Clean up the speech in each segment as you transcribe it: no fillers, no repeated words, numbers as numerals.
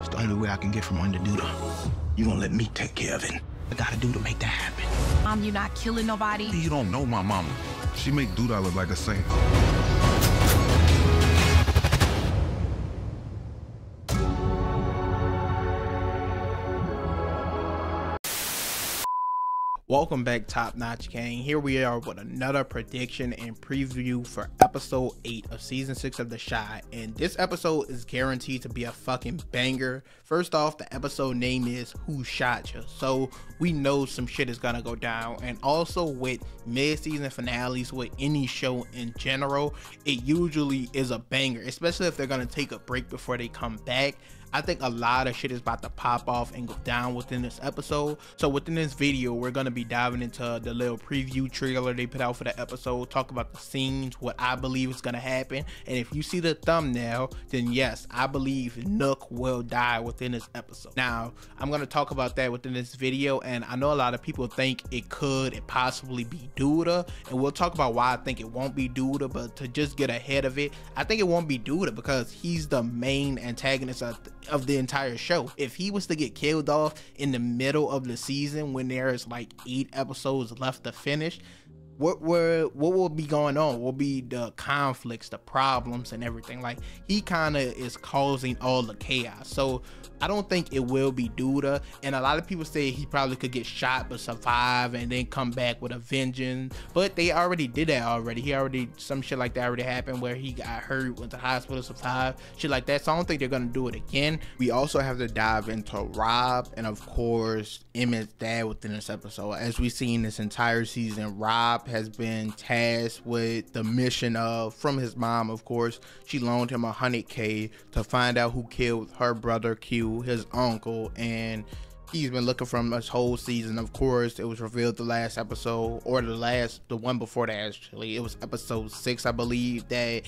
It's the only way I can get from under Douda. You gonna let me take care of it. I gotta do to make that happen. Mom, you're not killing nobody. You don't know my mama. She make Douda look like a saint. Welcome back, Top Notch Gang. Here we are with another prediction and preview for episode 8 of season 6 of The Chi, and this episode is guaranteed to be a fucking banger. First off, the episode name is Who Shot Ya, so we know some shit is gonna go down. And also with mid-season finales with any show in general, it usually is a banger, especially if they're gonna take a break before they come back. I think a lot of shit is about to pop off and go down within this episode. So within this video, we're going to be diving into the little preview trailer they put out for the episode, talk about the scenes, what I believe is going to happen. And if you see the thumbnail, then yes, I believe Nuck will die within this episode. Now, I'm going to talk about that within this video, and I know a lot of people think it could possibly be Douda, and we'll talk about why I think it won't be Douda. But to just get ahead of it, I think it won't be Douda because he's the main antagonist of the entire show. If he was to get killed off in the middle of the season when there's like 8 episodes left to finish, what will be going on will be the conflicts, the problems, and everything. Like, he kind of is causing all the chaos. So I don't think it will be Douda, and a lot of people say he probably could get shot but survive and then come back with a vengeance. But they already did that already. Some shit like that already happened where he got hurt, went to the hospital, survived, shit like that. So I don't think they're gonna do it again. We also have to dive into Rob and of course Emmett's dad within this episode. As we've seen this entire season, Rob has been tasked with the mission from his mom, of course. She loaned him $100K to find out who killed her brother Q, his uncle, and he's been looking for him this whole season. Of course, it was revealed the last episode, or the one before that, actually. It was episode 6, I believe, that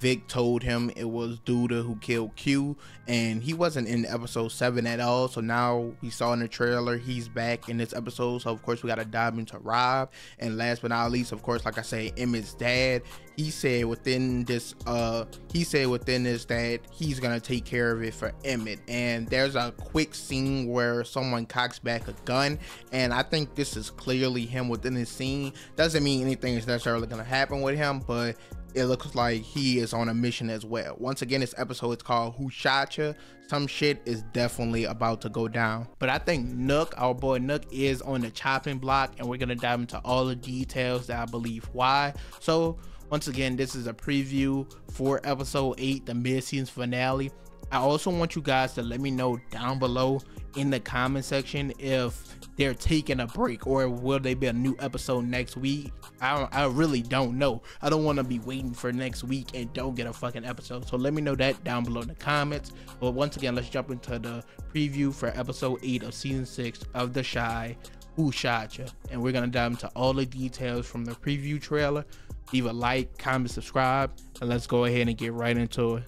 Vic told him it was Douda who killed Q, and he wasn't in episode 7 at all. So now we saw in the trailer he's back in this episode. So of course we got to dive into Rob, and last but not least, of course, like I say, Emmett's dad. He said within this that he's gonna take care of it for Emmett. And there's a quick scene where someone cocks back a gun, and I think this is clearly him within this scene. Doesn't mean anything is necessarily gonna happen with him, but it looks like he is on a mission as well. Once again, this episode is called Who Shot Ya? Some shit is definitely about to go down. But I think Nuck, our boy Nuck, is on the chopping block, and we're gonna dive into all the details that I believe why. So once again, this is a preview for episode 8, the mid-season finale. I also want you guys to let me know down below in the comment section if they're taking a break, or will they be a new episode next week. I really don't know. I don't want to be waiting for next week and don't get a fucking episode. So let me know that down below in the comments. But once again, let's jump into the preview for episode 8 of season 6 of The Chi, Who Shot Ya? And we're gonna dive into all the details from the preview trailer. Leave a like, comment, subscribe, and let's go ahead and get right into it.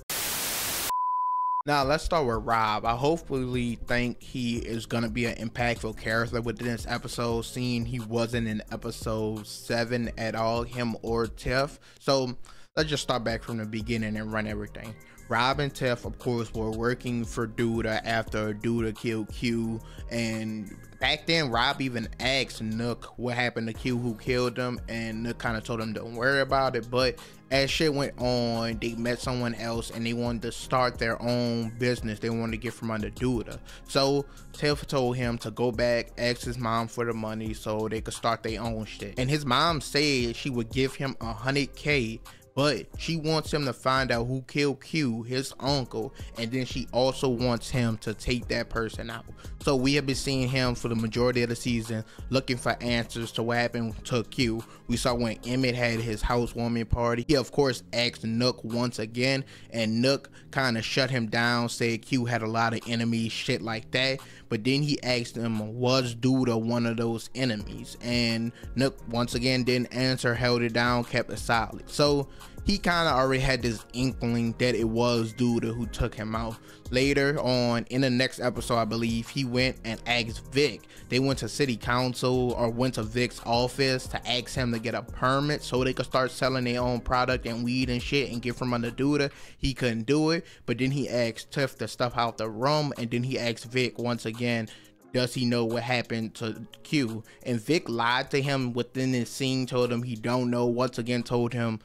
Now let's start with Rob. I hopefully think he is going to be an impactful character within this episode, seeing he wasn't in episode 7 at all, him or Tiff. So let's just start back from the beginning and run everything. Rob and Tiff, of course, were working for Douda after Douda killed Q, and back then Rob even asked Nuck what happened to Q, who killed him, and Nuck kind of told him don't worry about it. But as shit went on, they met someone else and they wanted to start their own business. They wanted to get from under Douda. So Tiff told him to go back, ask his mom for the money so they could start their own shit. And his mom said she would give him $100K, but she wants him to find out who killed Q, his uncle, and then she also wants him to take that person out. So we have been seeing him for the majority of the season looking for answers to what happened to Q. We saw when Emmett had his housewarming party, he of course asked Nuck once again, and Nuck kind of shut him down, said Q had a lot of enemies, shit like that. But then he asked him, was Douda one of those enemies? And Nuck once again didn't answer, held it down, kept it solid. So he kind of already had this inkling that it was Douda who took him out. Later on in the next episode, I believe, he went and asked Vic. They went to city council or went to Vic's office to ask him to get a permit so they could start selling their own product and weed and shit and get from under Douda. He couldn't do it, but then he asked Tiff to stuff out the room, and then he asked Vic once again, does he know what happened to Q? And Vic lied to him within this scene, told him he don't know, once again told him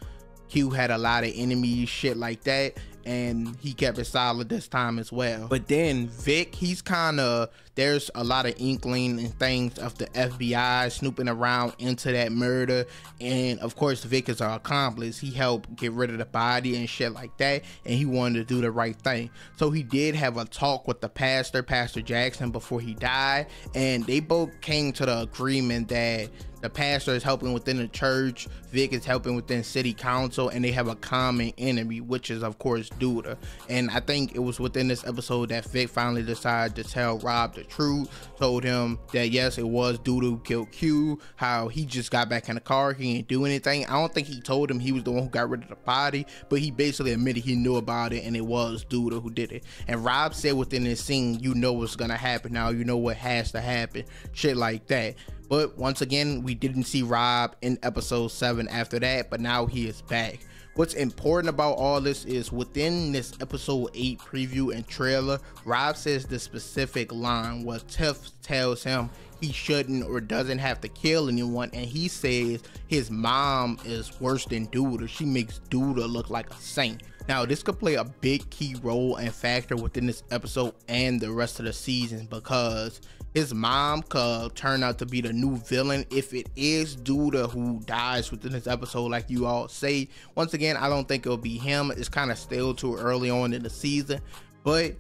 Q had a lot of enemies, shit like that, and he kept it solid this time as well. But then Vic, he's kind of, there's a lot of inkling and things of the FBI snooping around into that murder, and of course Vic is an accomplice. He helped get rid of the body and shit like that, and he wanted to do the right thing. So he did have a talk with the pastor, Pastor Jackson, before he died, and they both came to the agreement that the pastor is helping within the church, Vic is helping within city council, and they have a common enemy, which is of course Douda. And I think it was within this episode that Vic finally decided to tell Rob the truth, told him that yes, it was Douda who killed Q, how he just got back in the car, he didn't do anything. I don't think he told him he was the one who got rid of the body, but he basically admitted he knew about it and it was Douda who did it. And Rob said within this scene, you know what's gonna happen now, you know what has to happen, shit like that. But once again, we didn't see Rob in episode 7 after that, but now he is back. What's important about all this is within this episode 8 preview and trailer, Rob says the specific line where Tiff tells him he shouldn't or doesn't have to kill anyone, and he says his mom is worse than Douda. She makes Douda look like a saint. Now, this could play a big key role and factor within this episode and the rest of the season, because his mom could turn out to be the new villain if it is Douda who dies within this episode, like you all say. Once again, I don't think it'll be him. It's kind of still too early on in the season, but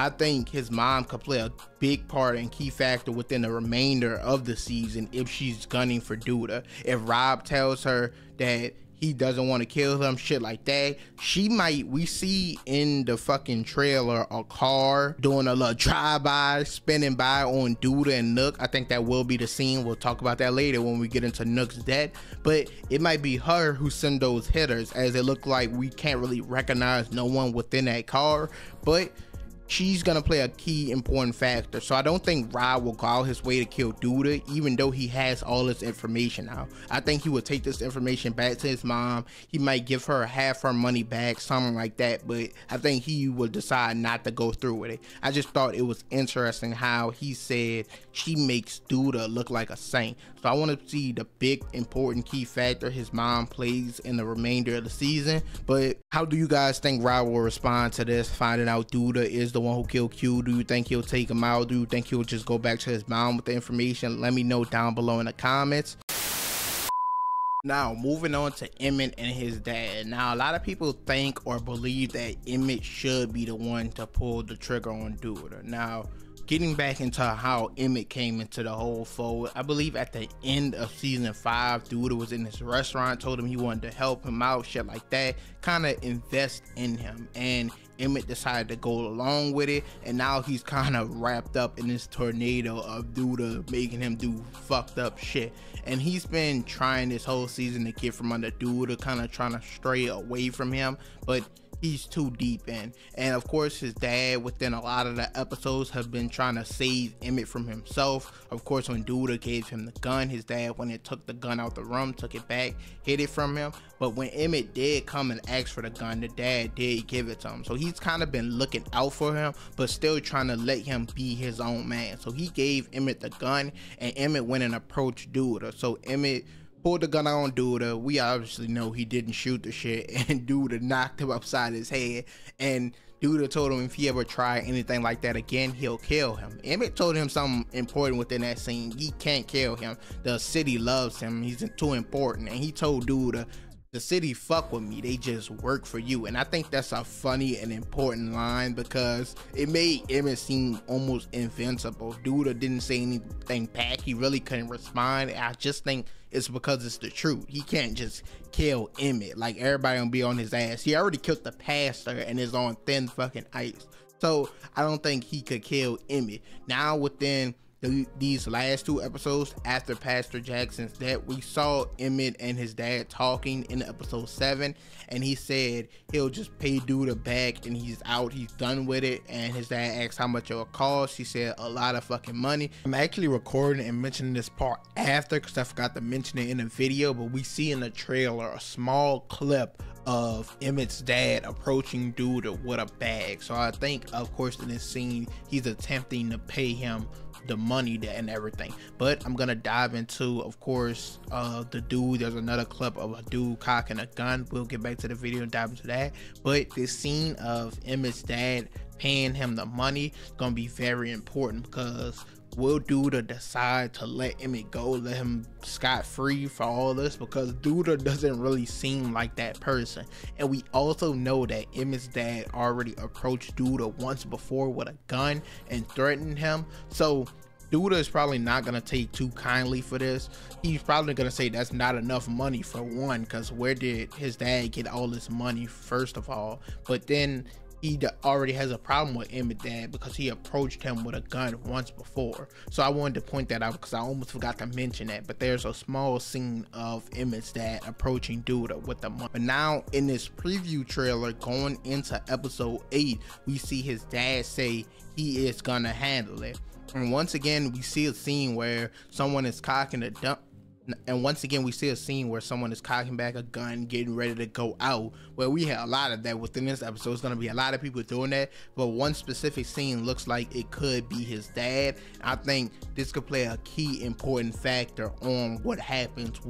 I think his mom could play a big part and key factor within the remainder of the season if she's gunning for Douda. If Rob tells her that he doesn't want to kill him, shit like that, she might, we see in the fucking trailer a car doing a little drive-by, spinning by on Douda and Nuck. I think that will be the scene. We'll talk about that later when we get into Nuck's death, but it might be her who sent those hitters, as it looked like we can't really recognize no one within that car, but she's gonna play a key important factor. So I don't think Rob will go out his way to kill Douda, even though he has all this information now. I think he would take this information back to his mom. He might give her half her money back, something like that, but I think he will decide not to go through with it. I just thought it was interesting how he said she makes Douda look like a saint. So I want to see the big important key factor his mom plays in the remainder of the season. But how do you guys think Rob will respond to this, finding out Douda is the one who killed Q? Do you think he'll take him out? Do you think he'll just go back to his mom with the information? Let me know down below in the comments. Now, moving on to Emmett and his dad. Now, a lot of people think or believe that Emmett should be the one to pull the trigger on Douda. Now, getting back into how Emmett came into the whole fold, I believe at the end of season 5, Douda was in this restaurant, told him he wanted to help him out, shit like that, kind of invest in him, and Emmett decided to go along with it, and now he's kind of wrapped up in this tornado of Douda making him do fucked up shit. And he's been trying this whole season to get from under Douda, kind of trying to stray away from him, but he's too deep in. And of course his dad within a lot of the episodes have been trying to save Emmett from himself. Of course, when Douda gave him the gun, his dad went and took the gun out the room, took it back, hid it from him. But when Emmett did come and ask for the gun, the dad did give it to him. So he's kind of been looking out for him, but still trying to let him be his own man. So he gave Emmett the gun, and Emmett went and approached Douda. So Emmett pulled the gun on Douda. We obviously know he didn't shoot the shit, and Douda knocked him upside his head, and Douda told him if he ever tried anything like that again, he'll kill him. Emmett told him something important within that scene. He can't kill him. The city loves him. He's too important. And he told Douda, the city fuck with me, they just work for you. And I think that's a funny and important line, because it made Emmett seem almost invincible. Douda didn't say anything back. He really couldn't respond. I just think it's because it's the truth. He can't just kill Emmett. Like, everybody gonna be on his ass. He already killed the pastor and is on thin fucking ice. So I don't think he could kill Emmett. Now within these last two episodes after Pastor Jackson's death, we saw Emmett and his dad talking in episode 7, and he said he'll just pay Douda back and he's out, he's done with it. And his dad asked how much it'll cost. He said a lot of fucking money. I'm actually recording and mentioning this part after because I forgot to mention it in the video, but we see in the trailer a small clip of Emmett's dad approaching Douda with a bag. So I think, of course, in this scene he's attempting to pay him the money and everything. But I'm gonna dive into, of course, the dude. There's another clip of a dude cocking a gun. We'll get back to the video and dive into that. But this scene of Emmett's dad paying him the money is gonna be very important, because will Douda decide to let Emmett go, let him scot-free for all this? Because Douda doesn't really seem like that person. And we also know that Emmett's dad already approached Douda once before with a gun and threatened him. So Douda is probably not going to take too kindly for this. He's probably going to say that's not enough money, for one, because where did his dad get all this money, first of all? But then he already has a problem with Emmett's dad because he approached him with a gun once before. So I wanted to point that out because I almost forgot to mention that. But there's a small scene of Emmett's dad approaching Douda with the money. But now in this preview trailer going into episode 8, we see his dad say he is gonna handle it. And once again, we see a scene where someone is cocking a gun. And once again, we see a scene where someone is cocking back a gun, getting ready to go out. Well, we had a lot of that within this episode. It's going to be a lot of people doing that. But one specific scene looks like it could be his dad. I think this could play a key important factor on what happens,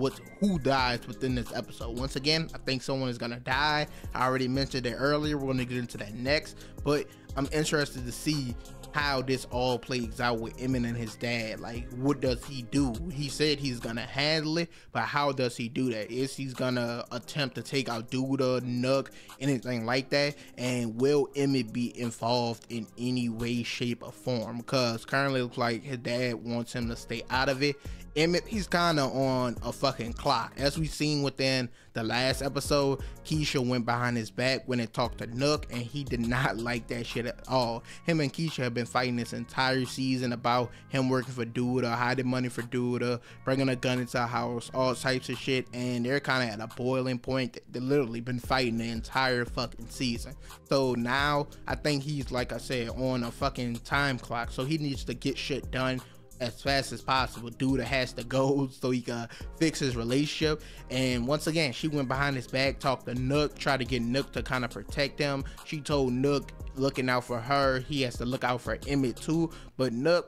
who dies within this episode. Once again, I think someone is going to die. I already mentioned it earlier. We're going to get into that next. But I'm interested to see how this all plays out with Emmett and his dad. Like, what does he do? He said he's gonna handle it, but how does he do that? Is he gonna attempt to take out Douda, Nuck, anything like that? And will Emmett be involved in any way, shape, or form? Because currently it looks like his dad wants him to stay out of it. Emmett, he's kind of on a fucking clock. As we've seen within the last episode, Keisha went behind his back when it talked to Nuck, and he did not like that shit at all. Him and Keisha have been fighting this entire season about him working for Douda, hiding money for Douda, bringing a gun into a house, all types of shit, and they're kind of at a boiling point. They've literally been fighting the entire fucking season. So now, I think he's, like I said, on a fucking time clock, so he needs to get shit done as fast as possible. Douda has to go so he can fix his relationship. And once again, she went behind his back, talked to Nuck, tried to get Nuck to kind of protect him. She told Nuck, looking out for her, he has to look out for Emmett too. But Nuck,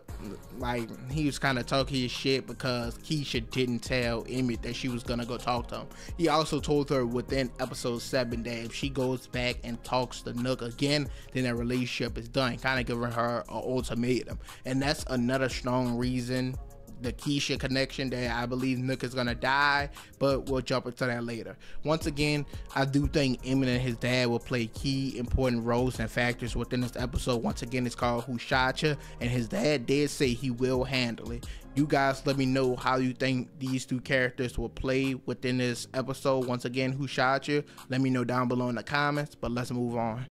like, he was kind of talking his shit because Keisha didn't tell Emmett that she was gonna go talk to him. He also told her within episode 7 that if she goes back and talks to Nuck again, then their relationship is done, kind of giving her an ultimatum. And that's another strong reason, the Keisha connection, that I believe Nuck is gonna die, but we'll jump into that later. Once again, I do think Emmett and his dad will play key important roles and factors within this episode. Once again, it's called Who Shot Ya, and his dad did say he will handle it. You guys let me know how you think these two characters will play within this episode. Once again, Who Shot Ya? Let me know down below in the comments, but let's move on.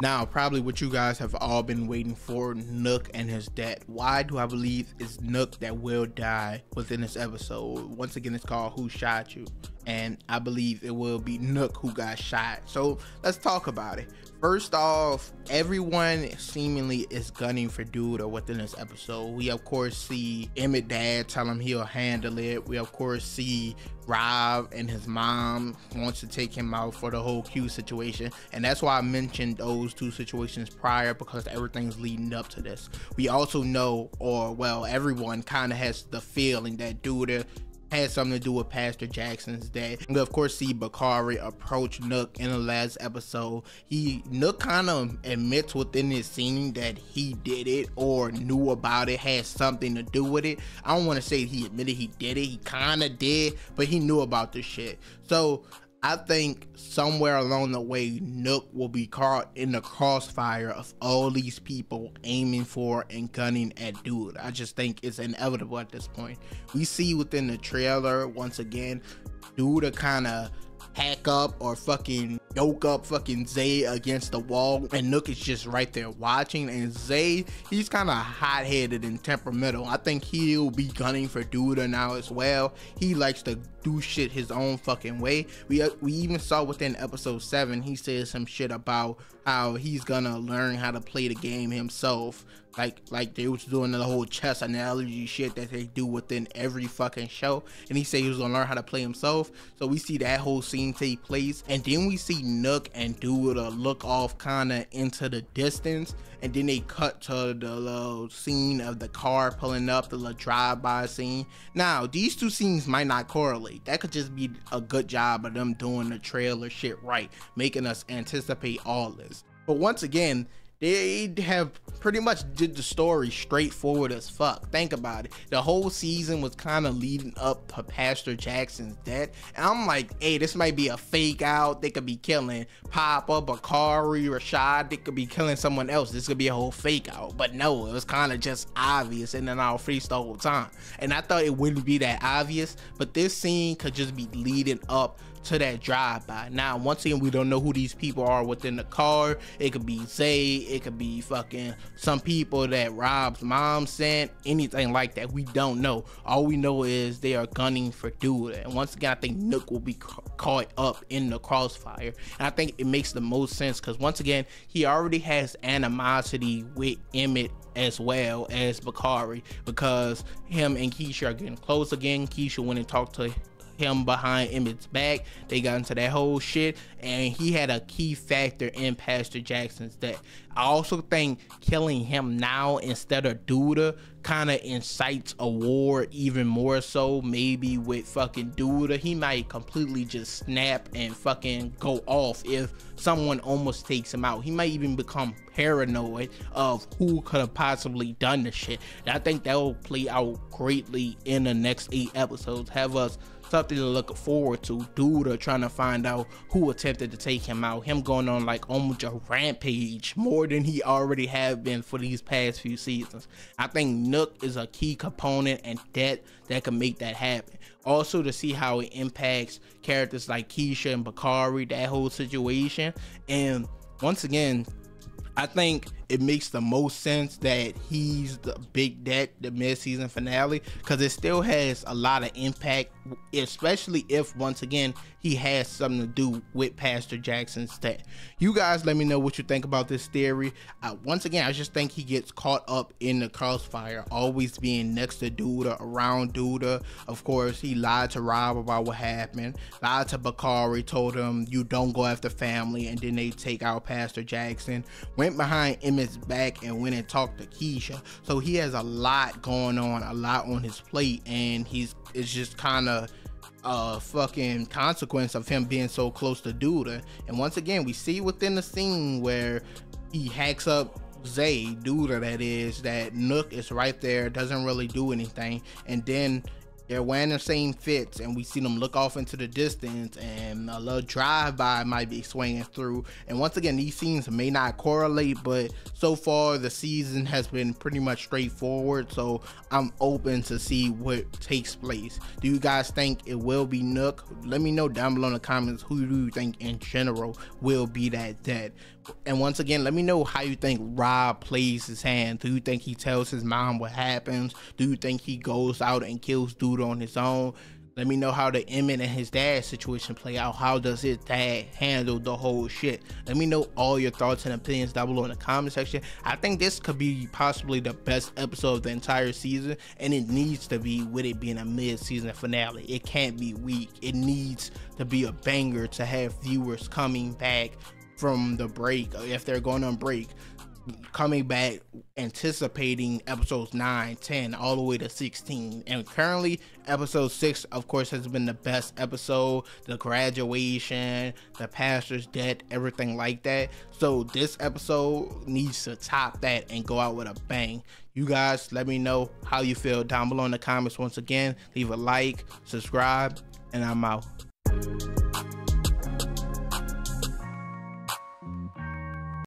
Now, probably what you guys have all been waiting for, Nuck and his dad. Why do I believe it's Nuck that will die within this episode? Once again, it's called Who Shot Ya? And I believe it will be Nuck who got shot. So let's talk about it. First off, everyone seemingly is gunning for Douda within this episode. We of course see Emmett dad tell him he'll handle it. We of course see Rob and his mom wants to take him out for the whole Q situation. And that's why I mentioned those two situations prior, because everything's leading up to this. We also know, or well, everyone kind of has the feeling that Douda had something to do with Pastor Jackson's dad. We of course see Bakari approach Nuck in the last episode. Nuck kind of admits within this scene that he did it or knew about it, had something to do with it. I don't want to say he admitted he did it. He kind of did, but he knew about this shit. So I think somewhere along the way, Nuck will be caught in the crossfire of all these people aiming for and gunning at Douda. I just think it's inevitable at this point. We see within the trailer, once again, Douda kind of hack up or fucking yoke up fucking Zay against the wall, and Nuck is just right there watching. And Zay, he's kind of hot-headed and temperamental. I think he'll be gunning for Douda now as well. He likes to do shit his own fucking way. We even saw within episode 7, he said some shit about how he's gonna learn how to play the game himself, like they was doing the whole chess analogy shit that they do within every fucking show. And he said he was gonna learn how to play himself. So we see that whole scene take place, and then we see Nuck and Douda look off kinda into the distance, and then they cut to the little scene of the car pulling up, the little drive-by scene. Now these two scenes might not correlate. That could just be a good job of them doing the trailer shit right, making us anticipate all this. But once again, they have pretty much did the story straightforward as fuck. Think about it. The whole season was kind of leading up to Pastor Jackson's death. And I'm like, hey, this might be a fake out. They could be killing Papa, Bakari, Rashad. They could be killing someone else. This could be a whole fake out. But no, it was kind of just obvious and then our face the whole time. And I thought it wouldn't be that obvious, but this scene could just be leading up to that drive-by. Now, once again, we don't know who these people are within the car. It could be Zay, it could be fucking some people that Rob's mom sent, anything like that. We don't know. All we know is they are gunning for Douda. And once again, I think Nuck will be caught up in the crossfire. And I think it makes the most sense because once again, he already has animosity with Emmett as well as Bakari, because him and Keisha are getting close again. Keisha went and talked to him behind Emmett's back. They got into that whole shit, and he had a key factor in Pastor Jackson's death. I also think killing him now instead of Douda kind of incites a war even more so. Maybe with fucking Douda, he might completely just snap and fucking go off if someone almost takes him out. He might even become paranoid of who could have possibly done the shit. And I think that will play out greatly in the next 8 episodes. Have us something to look forward to. Douda trying to find out who attempted to take him out. Him going on like almost a rampage, more than he already have been for these past few seasons. I think Nuck is a key component and that can make that happen. Also, to see how it impacts characters like Keisha and Bakari, that whole situation. And once again, I think it makes the most sense that he's the big debt, the mid-season finale, because it still has a lot of impact, especially if, once again, he has something to do with Pastor Jackson's death. You guys let me know what you think about this theory. Once again, I just think he gets caught up in the crossfire, always being next to Douda, around Douda. Of course, he lied to Rob about what happened, lied to Bakari, told him, you don't go after family, and then they take out Pastor Jackson, went behind Emmett back and went and talked to Keisha. So he has a lot going on, a lot on his plate, and it's just kind of a fucking consequence of him being so close to Douda. And once again, we see within the scene where he hacks up Zay, Douda that is, that Nuck is right there, doesn't really do anything, and then they're wearing the same fits, and we see them look off into the distance, and a little drive-by might be swinging through. And once again, these scenes may not correlate, but so far the season has been pretty much straightforward, so I'm open to see what takes place. Do you guys think it will be Nuck? Let me know down below in the comments, who do you think in general will be that dead? And once again, let me know how you think Rob plays his hand. Do you think he tells his mom what happens? Do you think he goes out and kills Douda on his own? Let me know how the Emmett and his dad situation play out. How does his dad handle the whole shit? Let me know all your thoughts and opinions down below in the comment section. I think this could be possibly the best episode of the entire season, and it needs to be, with it being a mid-season finale. It can't be weak. It needs to be a banger to have viewers coming back from the break, if they're going on break, coming back anticipating episodes 9, 10 all the way to 16. And currently episode 6 of course has been the best episode, the graduation, the pastor's death, everything like that. So this episode needs to top that and go out with a bang. You guys let me know how you feel down below in the comments. Once again, leave a like, subscribe, and I'm out.